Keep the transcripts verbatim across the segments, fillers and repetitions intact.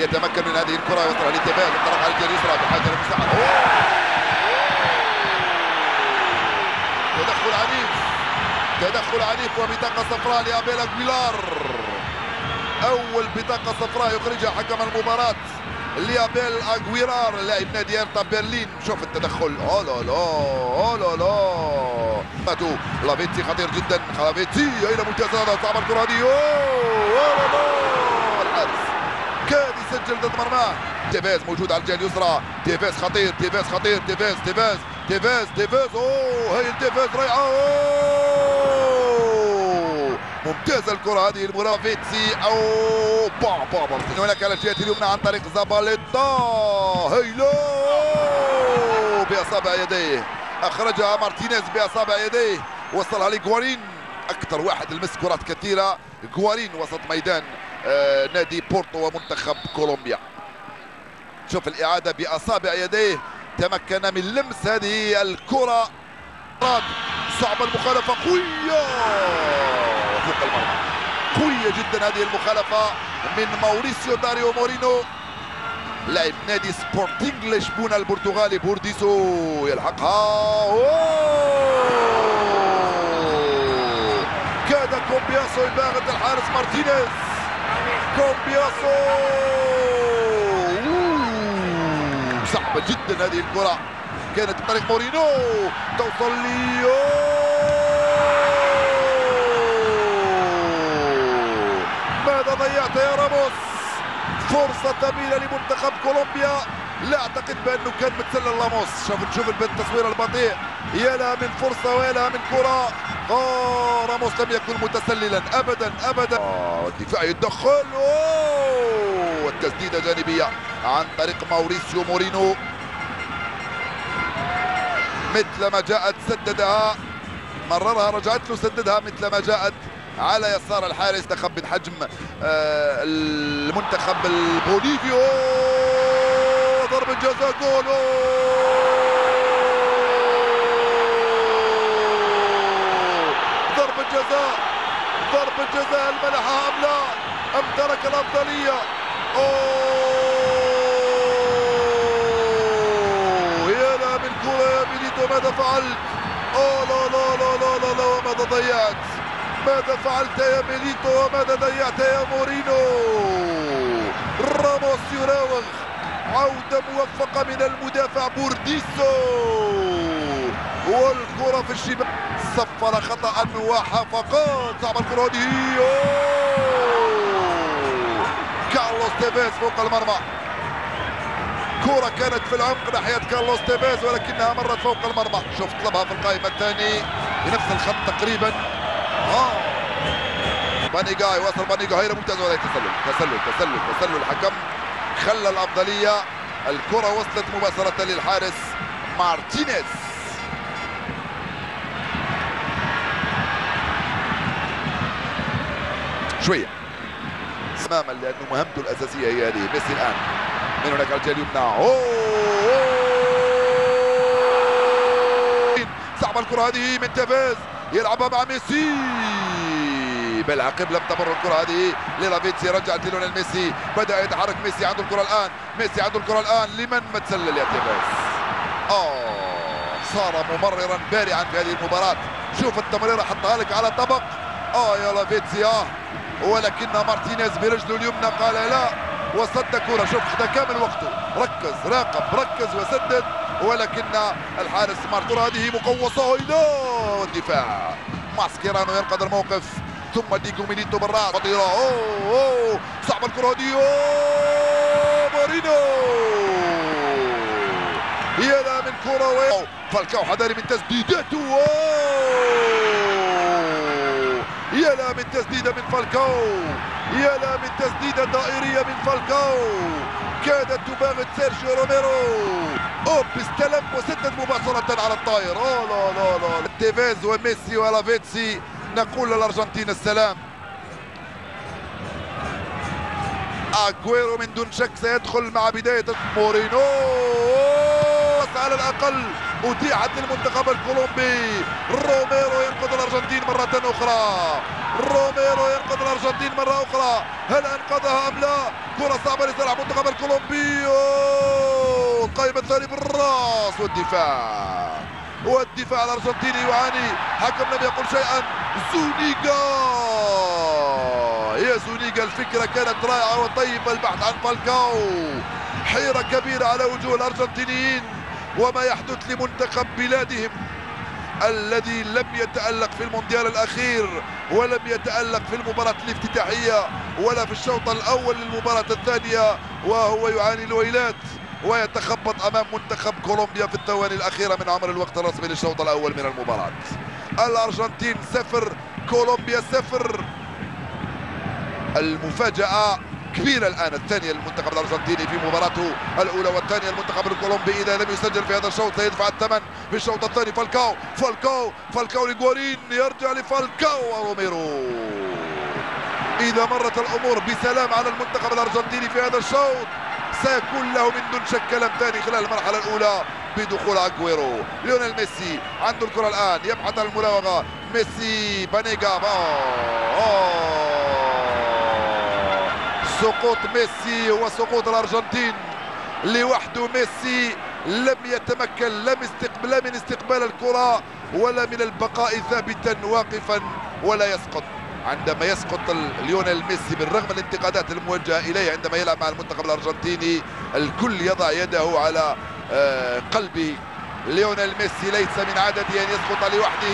يتمكن من هذه الكره ويطرح للتباعد انطلق على الجهه اليسرى بحاجه لمساعده. تدخل عنيف تدخل عنيف وبطاقه صفراء لابيل أغويلار. اول بطاقه صفراء يخرجها حكم المباراه لابيل أغويلار لاعب نادي هيرتا برلين. شوف التدخل أولولو أولولو. ماتو لافيتسي خطير جدا. لافيتسي أين مجازفة صعبة الكرة هذه. أولولو الحارس كاد يسجل ضد مرماه. تيفيز موجود على الجهة اليسرى. تيفيز خطير تيفيز خطير تيفيز تيفيز تيفيز تيفيز أوه هي تيفيز رائعة. أوه ممتازة الكرة هذه لافيتسي. أوه بام بام من هناك على الجهة اليمنى عن طريق زاباليتا. هيلو بأصابع يديه أخرجها مارتينيز بأصابع يديه وصلها لغوارين. أكثر واحد لمس كرات كثيرة غوارين وسط ميدان آه نادي بورتو ومنتخب كولومبيا. شوف الإعادة بأصابع يديه تمكن من لمس هذه الكرة. صعبة المخالفة قوية فوق المرمى قوية جدا. هذه المخالفة من ماوريسيو داريو مورينو لاعب نادي سبورتينغ لشبونة البرتغالي بورديسو. يلحقها أوه. كاد كومبياسو يباغت الحارس مارتينيز. كومبياسو أوه. صعبة جدا هذه الكرة كانت بطريق مورينو توصل لي ضيعت يا راموس. فرصة ثمينة لمنتخب كولومبيا. لا أعتقد بأنه كان متسلل راموس. شوف نشوف التصوير البطيء. يا لها من فرصة ويا لها من كرة. آه راموس لم يكن متسللا أبدا أبدا. آه الدفاع يتدخل والتسديدة جانبية عن طريق ماوريسيو مورينو. مثل ما جاءت سددها مررها رجعت له سددها مثل ما جاءت على يسار الحارس. تخبط حجم آه المنتخب البوليفي. ضربة جزاء جول. ضربة جزاء ضربة جزاء هل منحها أم لا أم ترك الأفضلية. أوه يا لها من كرة يا ميليتو ماذا فعلت. أوه لا لا لا لا لا, لا وماذا ضيعت. ماذا فعلت يا ميليتو وماذا ضيعت يا مورينو. راموس يراوغ. عودة موفقة من المدافع بورديسو والكرة في الشباك. صفر خطأ وحفقات. صعبة الكرة هذه. كارلوس تيفيز فوق المرمى. كرة كانت في العمق ناحية كارلوس تيفيز ولكنها مرت فوق المرمى. شوف طلبها في القائمة الثاني بنفس الخط تقريبا. اه بانيجاي وصل بانيجاي هيرة ممتازة ولا تسلل تسلل تسلل تسلل. الحكم خلى الأفضلية. الكرة وصلت مباشرة للحارس مارتينيز. شوية تماما لأنه مهمته الأساسية هي هذه. ميسي الآن من هناك على الجهة اليمنى. صعبة الكرة هذه من تيفيز يلعبها مع ميسي. بالعقب لم تمر الكرة هذه للافيتسي. رجعت ليونيل ميسي. بدأ يتحرك ميسي. عنده الكرة الآن. ميسي عنده الكرة الآن. لمن ما تسلل يا تيفيز. آه صار ممررا بارعا في هذه المباراة. شوف التمريرة حطها لك على طبق. آه يا لافيتسي آه ولكن مارتينيز برجله اليمنى قال لا وسد كرة. شوف خد كامل وقته. ركز راقب ركز وسدد ولكن الحارس مارتينيز. هذه مقوصة. إلى الدفاع ماسكيرانو ينقذ الموقف ثم ديجو ميليتو بالراس. خطيرة. أوه أوه صعبة الكرة دي. أوه مورينو يا لها من كرة. فالكاو حذاري من تسديداته. أوه يا لها من تسديدة من فالكاو. يا لها من تسديدة دائرية من فالكاو. كادت تباغت سيرجيو روميرو. اوب استلم وسدد مباشرة على الطائر. اوه لا لا لا. تيفيز وميسي ولافيتسي نقول للارجنتين السلام. اغويرو من دون شك سيدخل مع بداية مورينو. على الاقل اتيحت للمنتخب الكولومبي. روميرو ينقذ الارجنتين مرة اخرى. روميرو ينقذ الارجنتين مرة اخرى. هل انقذها ام لا؟ كرة صعبة لصالح منتخب الكولومبي. القائم الثاني بالراس والدفاع والدفاع الارجنتيني يعاني. حكم لم يقل شيئا. زونيغا يا زونيغا الفكرة كانت رائعة وطيبة. البحث عن فالكاو. حيرة كبيرة على وجوه الارجنتينيين وما يحدث لمنتخب بلادهم الذي لم يتألق في المونديال الأخير ولم يتألق في المباراة الافتتاحية ولا في الشوط الأول للمباراة الثانية، وهو يعاني الويلات ويتخبط أمام منتخب كولومبيا في الثواني الأخيرة من عمر الوقت الرسمي للشوط الأول من المباراة. الأرجنتين صفر كولومبيا صفر. المفاجأة كبيرة الآن الثانية للمنتخب الأرجنتيني في مباراته الأولى والثانية. المنتخب الكولومبي إذا لم يسجل في هذا الشوط سيدفع الثمن في الشوط الثاني. فالكاو فالكاو فالكاو لغوارين، يرجع لفالكاو وروميرو. إذا مرت الأمور بسلام على المنتخب الأرجنتيني في هذا الشوط سيكون له من دون شك كلام ثاني خلال المرحلة الأولى بدخول أجويرو. ليونيل ميسي عنده الكرة الآن، يبحث عن المراوغة. ميسي بانيجا سقوط ميسي وسقوط الارجنتين لوحده. ميسي لم يتمكن لم استقبل لا من استقبال الكرة ولا من البقاء ثابتا واقفا ولا يسقط. عندما يسقط ليونيل ميسي بالرغم من الانتقادات الموجهة اليه عندما يلعب مع المنتخب الارجنتيني الكل يضع يده على قلبه. ليونيل ميسي ليس من عادته ان يسقط لوحده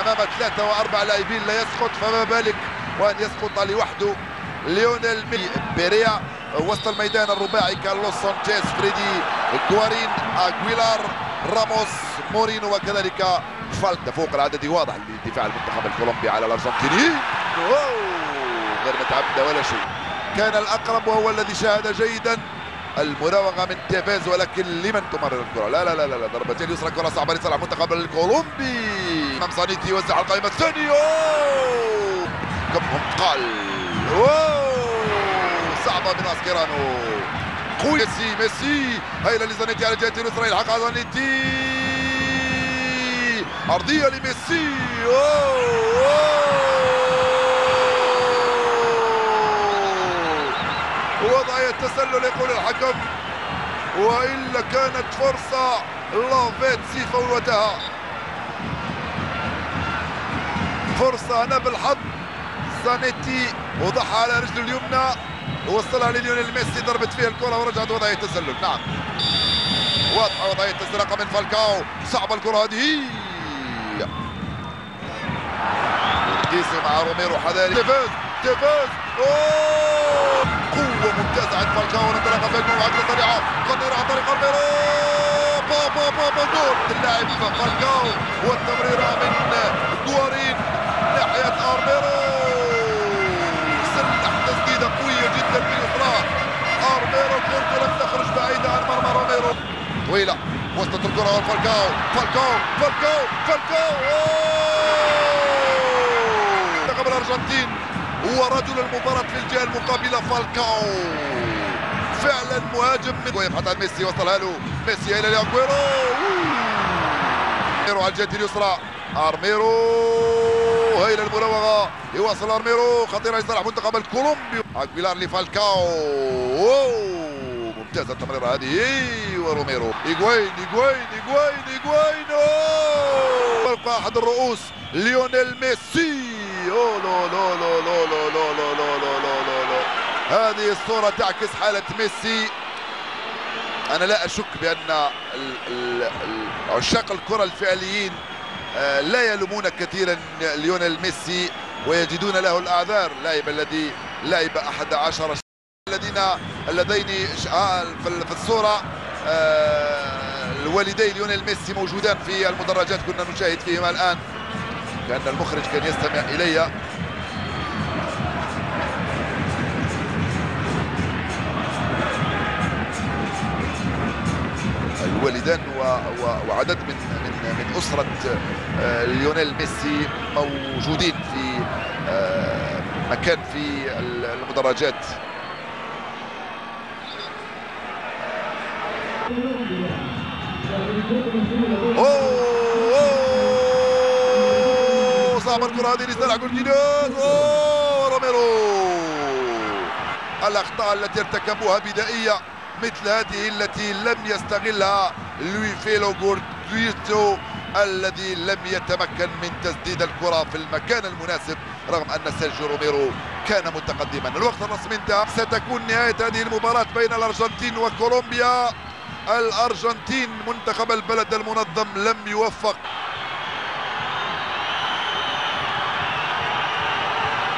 امام ثلاثة واربع لاعبين، لا يسقط فما بالك وان يسقط لوحده. ليونيل بيريا وسط الميدان الرباعي كارلوس سانشيز فريدي غوارين اغويلار راموس مورينو وكذلك فالكاو. فوق العدد واضح لدفاع المنتخب الكولومبي على الارجنتينيين غير متعمده ولا شيء. كان الاقرب وهو الذي شاهد جيدا المراوغه من تيفيز، ولكن لمن تمرر الكره؟ لا لا لا لا ضربتين يسرى. كره صعبه لصالح المنتخب الكولومبي. زانيتي يوزع القائمه الثانيه. كم هم قال صعبة من أسكيرانو. قوي ميسي ميسي هايلة لزانيتي على جهة اليسرى، يلحقها زانيتي. أرضية لميسي. أوه أوه وضعية تسلل يقول الحكم، وإلا كانت فرصة لافيتسي فوتها. فرصة هنا بالحظ. زانيتي وضعها على رجله اليمنى ووصلها لليونيل ميسي، ضربت فيها الكره ورجعت وضعيه تسلل. نعم واضحه وضعيه تسرقه من فالكاو. صعبه الكره هذه. تيسي مع روميرو حذاري. تيفيز تيفيز اوه قوه ممتازه عند فالكاو. انطلاقه فالكاو عكس سريعه خطيره عن طريق روميرو. با با با با جول اللاعب فالكاو والتمريره من غوارين ناحيه ارميرو. أرميرو كورته لم تخرج بعيدة عن مرمى روميرو. طويلة وسط الكرة والفالكاو فالكاو فالكاو فالكاو. منتخب الأرجنتين هو رجل المباراة في الجهة المقابلة. فالكاو فعلا مهاجم من ويبحث عن ميسي، وصلها له ميسي إلى أغويرو. أرميرو على الجهة اليسرى. أرميرو هايلة المراوغة، يواصل أرميرو خطيرة لصالح منتخب الكولومبي. أغويلار لفالكاو. أوه ممتازة التمريرة هذه وروميرو. إيغوين إيغوين إيغوين إيغوين. أوه يبقى أحد الرؤوس ليونيل ميسي. أوه لو لو لو لو لو لو لو لو لو لو لو. هذه الصورة تعكس حالة ميسي. أنا لا أشك بأن عشاق الكرة الفعليين لا يلومون كثيرا ليونيل ميسي ويجدون له الاعذار. اللاعب الذي لعب أحد عشر الذين اللذين في الصوره الوالدي ليونيل ميسي موجودان في المدرجات، كنا نشاهد فيهما الان. كان المخرج كان يستمع الي. الوالدان وعدد من من من اسره ليونيل ميسي موجودين في مكان في المدرجات. اوه صعب الكره هذه لصالح جولجينيز. اوه روميرو الأخطاء التي ارتكبوها بدائية مثل هذه التي لم يستغلها لويفيلو غورديتو الذي لم يتمكن من تسديد الكرة في المكان المناسب رغم أن سيرجيو روميرو كان متقدما. الوقت الرسمي انتهى. ستكون نهاية هذه المباراة بين الأرجنتين وكولومبيا. الأرجنتين منتخب البلد المنظم لم يوفق